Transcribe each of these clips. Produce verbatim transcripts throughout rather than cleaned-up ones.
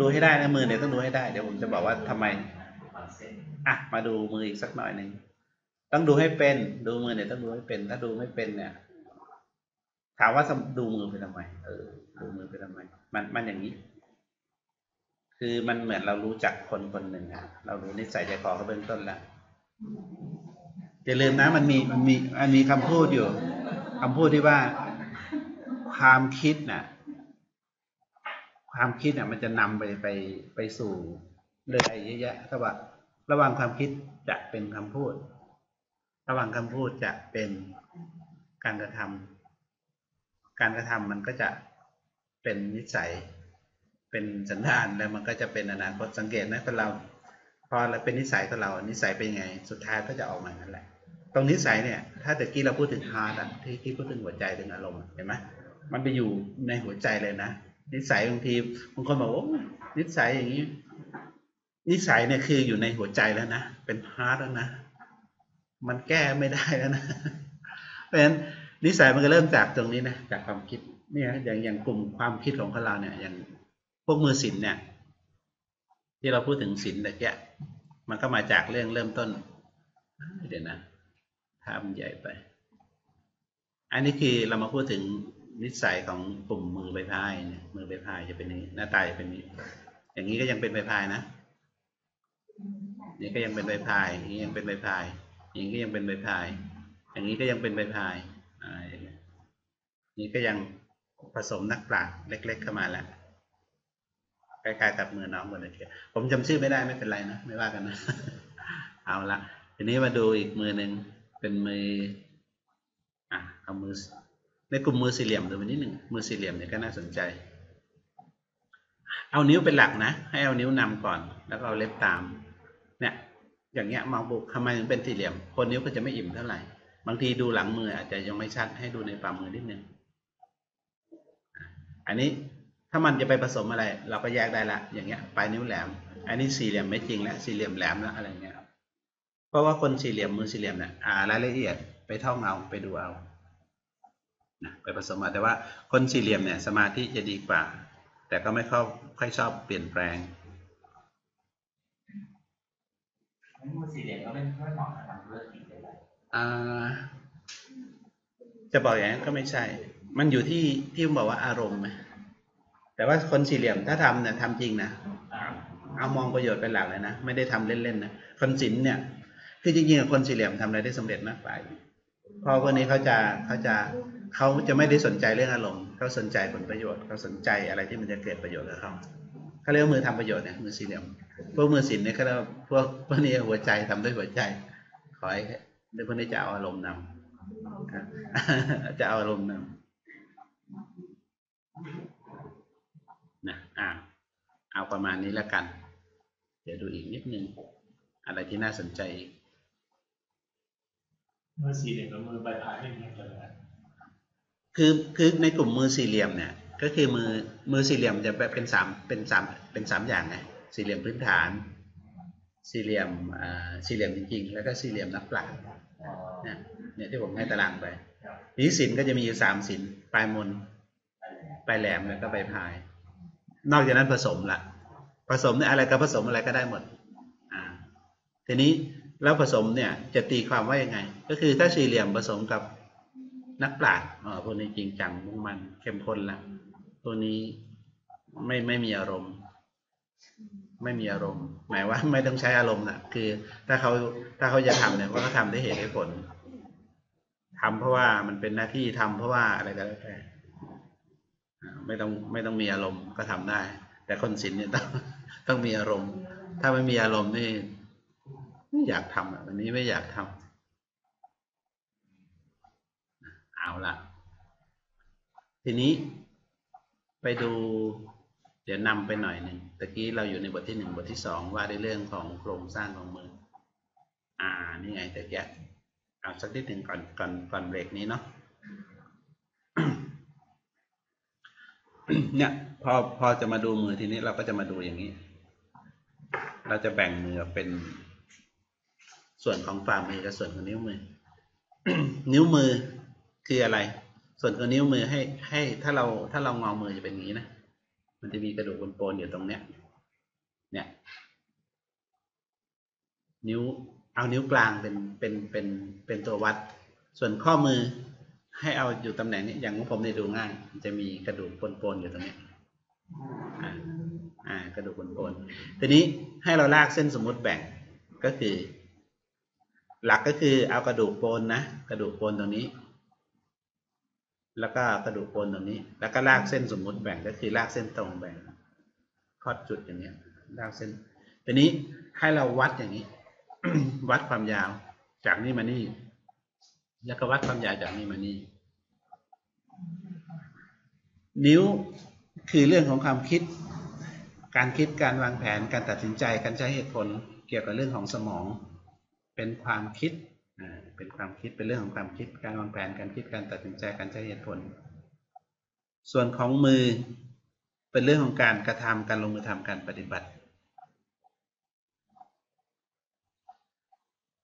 ดูให้ได้นะมือเนี่ยต้องดูให้ได้เดี๋ยวผมจะบอกว่าทำไมอ่ะมาดูมืออีกสักหน่อยหนึ่งต้องดูให้เป็นดูมือเนี่ยต้องดูให้เป็นถ้าดูไม่เป็นเนี่ยถามว่าดูมือไปทำไมเออดูมือไปทำไมมันมันอย่างนี้คือมันเหมือนเรารู้จักคนคนหนึ่งอะเรารู้นิสัยใจคอเขาเบื้องต้นแล้วอย่าลืมนะมันมีมันมีมันมีคำพูดอยู่คำพูดที่ว่าความคิดน่ะความคิดน่ะมันจะนำไปไปไปสู่เรื่องอะไรเยอะแยะถ้าว่าระหว่างความคิดจะเป็นคำพูดระหว่างคำพูดจะเป็นการกระทำการกระทำมันก็จะเป็นนิสัยเป็นสันดานแล้วมันก็จะเป็นอนาคตสังเกตนะคนเราพอเราเป็นนิสัยของเรานิสัยเป็นไงสุดท้ายก็จะออกมานั่นแหละตรงนิสัยเนี่ยถ้าตะกี้เราพูดถึงฮาร์ดอ่ะที่ที่พูดถึงหัวใจถึงอารมณ์เห็นไหมมันไปอยู่ในหัวใจเลยนะนิสัยบางทีบางคนบอกว่านิสัยอย่างนี้นิสัยเนี่ยคืออยู่ในหัวใจแล้วนะเป็นฮาร์ดแล้วนะมันแก้ไม่ได้แล้วนะเพราะฉะนั้นนิสัยมันก็เริ่มจากตรงนี้นะจากความคิดเนี่ยอย่างอย่างกลุ่มความคิดของเราเนี่ยอย่างพวกมือศีลเนี่ยที่เราพูดถึงศีลตะเกียมันก็มาจากเรื่องเริ่มต้นเดี๋ยวนะทำใหญ่ไปอันนี้คือเรามาพูดถึงนิสัยของกลุ่มมือใบพายเนี่ยมือใบพายจะเป็นนี้หน้าตาจะเป็นนี้อย่างนี้ก็ยังเป็นใบพายนะนี่ก็ยังเป็นใบพายอย่างนี้ยังเป็นใบพายอย่างนี้ก็ยังเป็นใบพายอย่างนี้ก็ยังเป็นใบพายอ่าอย่างนี้นี่ก็ยังผสมนักปราชญ์เล็กๆเข้ามาแล้วใกล้ๆกับมือน้องหมดเลยทีผมจำชื่อไม่ได้ไม่เป็นไรนะไม่ว่ากันนะเอาละทีนี้มาดูอีกมือหนึ่งเป็นมืออ่ะเอามือในกลุ่มมือสี่เหลี่ยมดูไปนิดหนึ่งมือสี่เหลี่ยมเนี่ยก็น่าสนใจเอานิ้วเป็นหลักนะให้เอานิ้วนำก่อนแล้วก็เอาเล็บตามเนี่ยอย่างเงี้ยมองบุกทำไมถึงเป็นสี่เหลี่ยมคนนิ้วก็จะไม่อิ่มเท่าไหร่บางทีดูหลังมืออาจจะยังไม่ชัดให้ดูในฝ่ามือนิดหนึ่งอันนี้ถ้ามันจะไปผสมอะไรเราก็แยกได้ละอย่างเงี้ยปลายนิ้วแหลมอันนี้สี่เหลี่ยมไม่จริงแล้วสี่เหลี่ยมแหลมแล้วอะไรเงี้ยเพราะว่าคนสี่เหลี่ยมมือสี่เหลี่ยมเนี่ยอ่ารายละเอียดไปท่องเอาไปดูเอานะไปผสมมาแต่ว่าคนสี่เหลี่ยมเนี่ยสมาธิจะดีกว่าแต่ก็ไม่เข้าค่อยชอบเปลี่ยนแปลงมือสี่เหลี่ยมก็เป็นเพื่อนของทางเลือกอีกเลยอ่าจะบอกอย่างนั้นก็ไม่ใช่มันอยู่ที่ที่ผมบอกว่าอารมณ์แต่ว่าคนสี่เหลี่ยมถ้าทำเนี่ยทำจริงนะเอามองประโยชน์เป็นหลักเลยนะไม่ได้ทำเล่นๆนะคนศิลป์เนี่ยคือจริงๆคนสี่เหลี่ยมทำอะไรได้สำเร็จมากกว่าพอคนนี้เขาจะเขาจะเขาจะไม่ได้สนใจเรื่องอารมณ์เขาสนใจผลประโยชน์เขาสนใจอะไรที่มันจะเกิดประโยชน์กับเขาเขาเรียกว่ามือทำประโยชน์เนี่ยมือสี่เหลี่ยมพวกมือศิลป์เนี่ยเขาเรียกพวกพวกนี้หัวใจทำด้วยหัวใจขอให้ด้วยพวกนี้จะเอาอารมณ์นำจะเอาอารมณ์นำนะอ่าเอาประมาณนี้แล้วกันเดี๋ยวดูอีกนิดนึงอะไรที่น่าสนใจอีกมือสี่เหลี่ยมกับมือใบพายไม่เหมือนกันเลยคือคือในกลุ่มมือสี่เหลี่ยมเนี่ยก็คือมือมือสี่เหลี่ยมจะแบบเป็นสามเป็นสามเป็นสามอย่างไงสี่เหลี่ยมพื้นฐานสี่เหลี่ยมอ่าสี่เหลี่ยมจริงๆแล้วก็สี่เหลี่ยมนักปราชญ์เนี่ยเนี่ยที่ผมให้ตารางไปนี้ศิลป์ก็จะมีอยู่สามศิลป์ปลายมนปลายแหลมแล้วก็ใบพายนอกจากนั้นผสมละผสมเนี่ยอะไรก็ผสมอะไรก็ได้หมดอ่าทีนี้แล้วผสมเนี่ยจะตีความว่ายังไงก็คือถ้าสี่เหลี่ยมผสมกับนักปราชญ์อ๋อพวกนี้จริงจังมุ่งมั่นเข้มข้นละตัวนี้ไม่ไม่มีอารมณ์ไม่มีอารมณ์หมายว่าไม่ต้องใช้อารมณ์นะคือถ้าเขาถ้าเขาจะทำเนี่ยเขาทำได้เหตุได้ผลทำเพราะว่ามันเป็นหน้าที่ทำเพราะว่าอะไรก็แล้วแต่ไม่ต้องไม่ต้องมีอารมณ์ก็ทำได้แต่คนศิลป์เนี่ยต้องต้องมีอารมณ์ถ้าไม่มีอารมณ์นี่ไม่อยากทำอันนี้ไม่อยากทำเอาละทีนี้ไปดูเดี๋ยวนำไปหน่อยหนึ่งตะกี้เราอยู่ในบทที่หนึ่งบทที่สองว่าในเรื่องของโครงสร้างของมืออ่านี่ไงแต่แกเอาสักนิดหนึ่งก่อนก่อนก่อนเบรกนี้เนาะเนี่ยพอพอจะมาดูมือทีนี้เราก็จะมาดูอย่างนี้เราจะแบ่งมือเป็นส่วนของฝ่ามือกับส่วนของนิ้วมือ นิ้วมือคืออะไรส่วนของนิ้วมือให้ให้ถ้าเราถ้าเรางอมือจะเป็นอย่างนี้นะมันจะมีกระดูกปนๆอยู่ตรงเนี้ย เนี่ยนิ้วเอานิ้วกลางเป็นเป็นเป็นเป็นตัววัดส่วนข้อมือให้เอาอยู่ตำแหน่งนี้อย่างของผมเนี่ยดูง่ายจะมีกระดูกปนๆอยู่ตรงนี้อ่าอ่ากระดูกปนๆทีนี้ให้เราลากเส้นสมมุติแบ่งก็คือหลักก็คือเอากระดูกปนนะกระดูกปนตรงนี้แล้วก็กระดูกปนตรงนี้แล้วก็ลากเส้นสมมุติแบ่งก็คือลากเส้นตรงแบ่งทอดจุดอย่างเนี้ยลากเส้นทีนี้ให้เราวัดอย่างนี้ วัดความยาวจากนี่มานี่แล้วก็วัดความยาวจากนี่มานี่นิ้วคือเรื่องของความคิดการคิดการวางแผนการตัดสินใจการใช้เหตุผลเกี่ยวกับเรื่องของสมองเป็นความคิดเป็นความคิดเป็นเรื่องของความคิดการวางแผนการคิดการตัดสินใจการใช้เหตุผลส่วนของมือเป็นเรื่องของการกระทำการลงมือทำการปฏิบัติ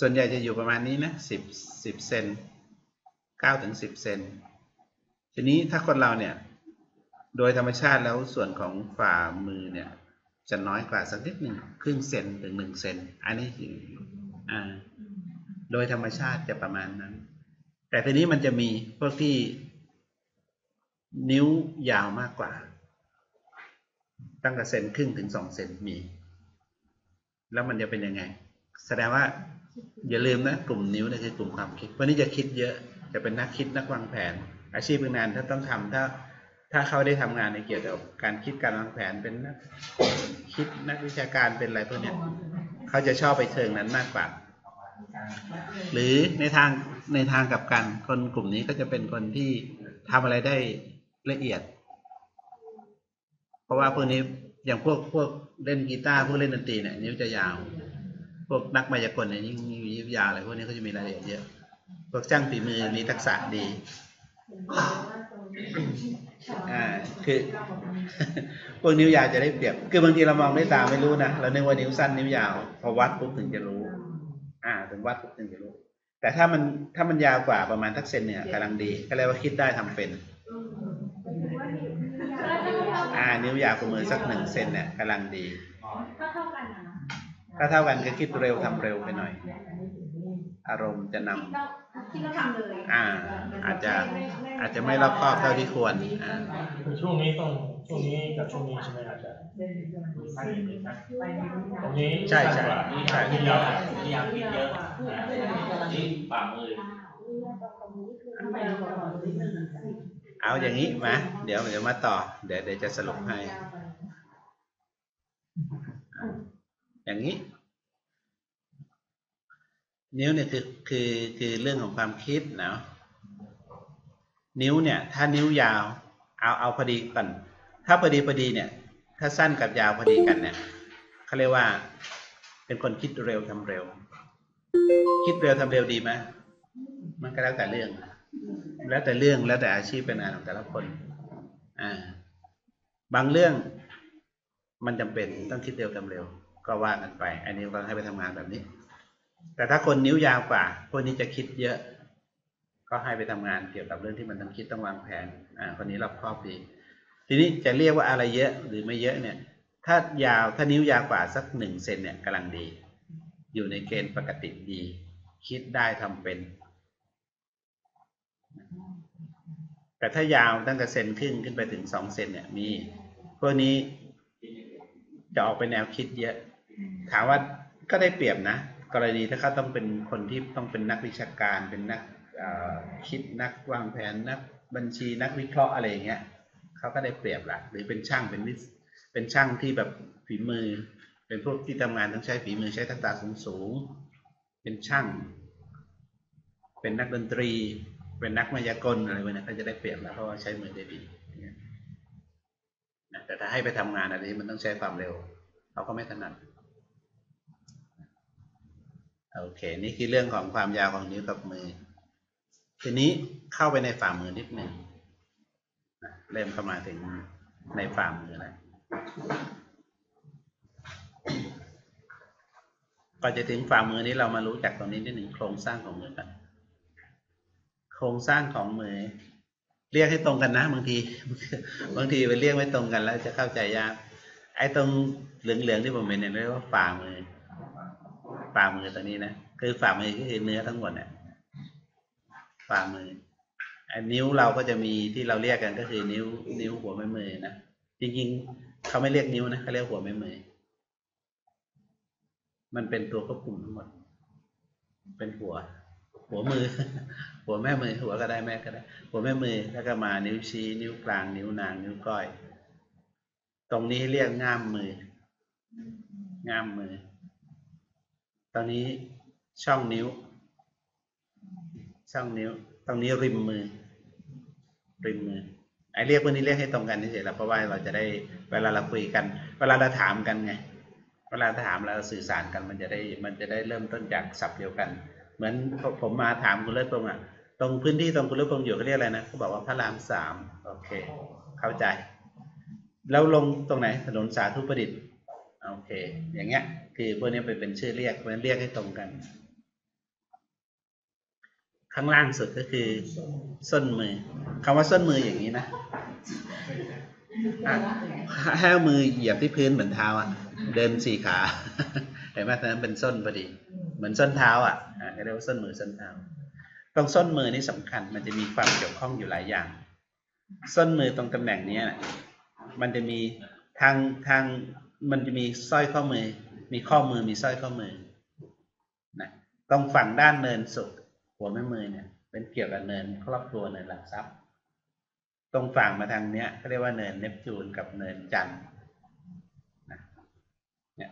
ส่วนใหญ่จะอยู่ประมาณนี้นะสิบสิบเซนเก้าถึงสิบเซนทีนี้ถ้าคนเราเนี่ยโดยธรรมชาติแล้วส่วนของฝ่ามือเนี่ยจะน้อยกว่าสักนิดหนึ่งครึ่งเซนถึงหนึ่งเซนอันนี้คืออ่าโดยธรรมชาติจะประมาณนั้นแต่ทีนี้มันจะมีพวกที่นิ้วยาวมากกว่าตั้งแต่เซนครึ่งถึงสองเซนมีแล้วมันจะเป็นยังไงแสดงว่าอย่าลืมนะกลุ่มนิ้วนี่คือกลุ่มความคิดวันนี้จะคิดเยอะจะเป็นนักคิดนักวางแผนอาชีพงานถ้าต้องทำถ้าถ้าเขาได้ทำงานในเกี่ยวกับการคิดการวางแผนเป็นนักคิดนักวิชาการเป็นอะไรพวกเนี้ยเขาจะชอบไปเชิงนั้นมากกว่าหรือในทางในทางกลับกันคนกลุ่มนี้ก็จะเป็นคนที่ทำอะไรได้ละเอียดเพราะว่าพวกนี้อย่างพวกพวกเล่นกีตาร์พวกเล่นดนตรีเนี่ยนิ้วจะยาวพวกนักมายากลเนี่ยยิ่งมีวิทยาอะไรพวกนี้ก็จะมีรายละเอียดเยอะพวกช่างฝีมือมีทักษะดีอ่าคือพวกนิ้วยาวจะได้เปรียบคือบางทีเรามองด้วยตาไม่รู้นะเราเน้นว่านิ้วสั้นนิ้วยาวพอวัดปุ๊บถึงจะรู้อ่าถึงวัดปุ๊บถึงจะรู้แต่ถ้ามันถ้ามันยาวกว่าประมาณทักเซนเนี่ยกำลังดีก็เรียกว่าคิดได้ทำเป็นอ่านิ้วยาวกับมือสักหนึ่งเซนเนี่ยกำลังดีถ้าเท่ากันก็คิดเร็วทำเร็วไปหน่อยอารมณ์จะนำอ่าอาจจะอาจจะไม่รอบคอบเท่าที่ควรอ่าช่วงนี้ต้องช่วงนี้กับช่วงนี้ใช่ไหมอาจารย์ตรงนี้ใช่ใช่ใช่ที่ยาวที่ยาวที่เยอะที่ปากมือเอาอย่างนี้มาเดี๋ยวเดี๋ยวมาต่อเดี๋ยวเดี๋ยวจะสรุปให้อย่างนี้นิ้วเนี่ยคือคือคือเรื่องของความคิดเนาะนิ้วเนี่ยถ้านิ้วยาวเอาเอาพอดีกันถ้าพอดีพอดีเนี่ยถ้าสั้นกับยาวพอดีกันเนี่ยเขาเรียกว่าเป็นคนคิดเร็วทำเร็วคิดเร็วทำเร็วดีไหมมันก็แล้วแต่เรื่องแล้วแต่เรื่องแล้วแต่อาชีพเป็นงานของแต่ละคนอ่าบางเรื่องมันจำเป็นต้องคิดเร็วทำเร็วก็ว่ากันไปอันนี้ก็ให้ไปทำงานแบบนี้แต่ถ้าคนนิ้วยาวกว่าคนนี้จะคิดเยอะก็ให้ไปทำงานเกี่ยวกับเรื่องที่มันต้องคิดต้องวางแผนอ่าคนนี้รอบครอบดีทีนี้จะเรียกว่าอะไรเยอะหรือไม่เยอะเนี่ยถ้ายาวถ้านิ้วยาวกว่าสักหนึ่งเซนเนี่ยกำลังดีอยู่ในเกณฑ์ปกติดีคิดได้ทำเป็นแต่ถ้ายาวตั้งแต่เซนครึ่งขึ้นไปถึงสองเซนเนี่ยมีพวกนี้จะออกไปแนวคิดเยอะถามว่าก็ได้เปรียบนะกรณีถ้าเขาต้องเป็นคนที่ต้องเป็นนักวิชาการเป็นนักคิดนักวางแผนนักบัญชีนักวิเคราะห์อะไรอย่างเงี้ยเขาก็ได้เปรียบละหรือเป็นช่างเป็นวิศเป็นช่างที่แบบฝีมือเป็นพวกที่ทำงานต้องใช้ฝีมือใช้ทักษะสูงสูงเป็นช่างเป็นนักดนตรีเป็นนักมายากลอะไรพวกนี้เขาจะได้เปรียบแล้วเพราะว่าใช้มือได้ดีแต่ถ้าให้ไปทำงานอะไรมันต้องใช้ความเร็วเขาก็ไม่ถนัดโอเคนี่คือเรื่องของความยาวของนิ้วกับมือทีนี้เข้าไปในฝ่ามือนิดหนึ่งเริ่มเข้ามาถึงในฝ่ามือแล้วก่อนจะถึงฝ่ามือนี้เรามารู้จักตรงนี้นิดหนึ่งโครงสร้างของมือกันโครงสร้างของมือเรียกให้ตรงกันนะบางทีบางทีไปเรียกไม่ตรงกันแล้วจะเข้าใจยาก ไอ้ตรงเหลืองๆที่ผมเห็นเนี่ยเรียกว่าฝ่ามือฝ่ามือตัวนี้นะคือฝ่ามือก็คือเนื้อทั้งหมดเนี่ยฝ่ามือนิ้วเราก็จะมีที่เราเรียกกันก็คือนิ้วนิ้วหัวแม่มือนะจริงๆเขาไม่เรียกนิ้วนะเขาเรียกหัวแม่มือมันเป็นตัวควบคุมทั้งหมดเป็นหัวหัวมือหัวแม่มือหัวก็ได้แม่ก็ได้หัวแม่มือแล้วก็มานิ้วชี้นิ้วกลางนิ้วนางนิ้วก้อยตรงนี้เรียกง่ามมือง่ามมือตรงนี้ช่องนิ้วช่องนิ้วตรงนี้ริมมือริมมือไอเรียกพวกนี้เรียกให้ตรงกันนี่เฉยๆเพราะว่าเราจะได้เวลาเราคุยกันเวลาเราถามกันไงเวลาถามเราสื่อสารกันมันจะได้มันจะได้เริ่มต้นจากศัพท์เดียวกันเหมือนผมมาถามคุณเลิศพงษ์อ่ะตรงพื้นที่ตรงคุณเลิศพงษ์อยู่เขาเรียกอะไรนะเขาบอกว่าพระรามสามโอเคเข้าใจแล้วลงตรงไหนถนนสาธุประดิษฐ์โอเคอย่างเงี้ยคือพวกนี้เป็นชื่อเรียกเพราะฉะนั้นเรียกให้ตรงกันข้างล่างสุดก็คือส้นมือคำว่าส้นมืออย่างนี้นะให้มือเหยียบที่พื้นเหมือนเท้าอ่ะเดินสี่ขาเห็นไหมตอนนั้นเป็นส้นพอดีเหมือนส้นเท้าอ่ะเรียกว่าส้นมือส้นเท้าตรงส้นมือนี่สำคัญมันจะมีความเกี่ยวข้องอยู่หลายอย่างส้นมือตรงตำแหน่งนี้มันจะมีทางทางมันจะมีสร้อยข้อมือมีข้อมือมีสร้อยข้อมือนะตรงฝั่งด้านเนินสุดหัวแม่มือเนี่ยเป็นเกี่ยวกับเนินครอบครัวเนินหลักทรัพย์ตรงฝั่งมาทางเนี้ยเขาเรียกว่าเนินเนปจูนกับเนินจันทร์นะเนี่ย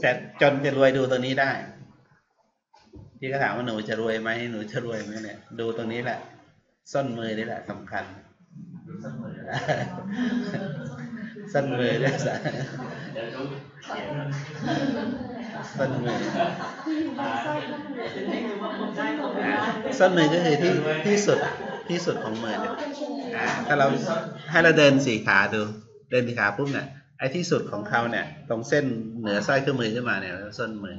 แต่จนจะรวยดูตรงนี้ได้ที่เขาถามว่าหนูจะรวยไหมหนูจะรวยไหมเนี่ยดูตรงนี้แหละส้นมือนี่แหละสำคัญส้นมือส้นมือเนี่ยส้นมือส้นมือก็คือที่ที่สุดที่สุดของมือเนี่ยถ้าเราให้เราเดินสี่ขาดูเดินสี่ขาปุ๊บเนี่ยไอ้ที่สุดของเขาเนี่ยตรงเส้นเหนือสร้อยข้อมือขึ้นมาเนี่ยส้นมือ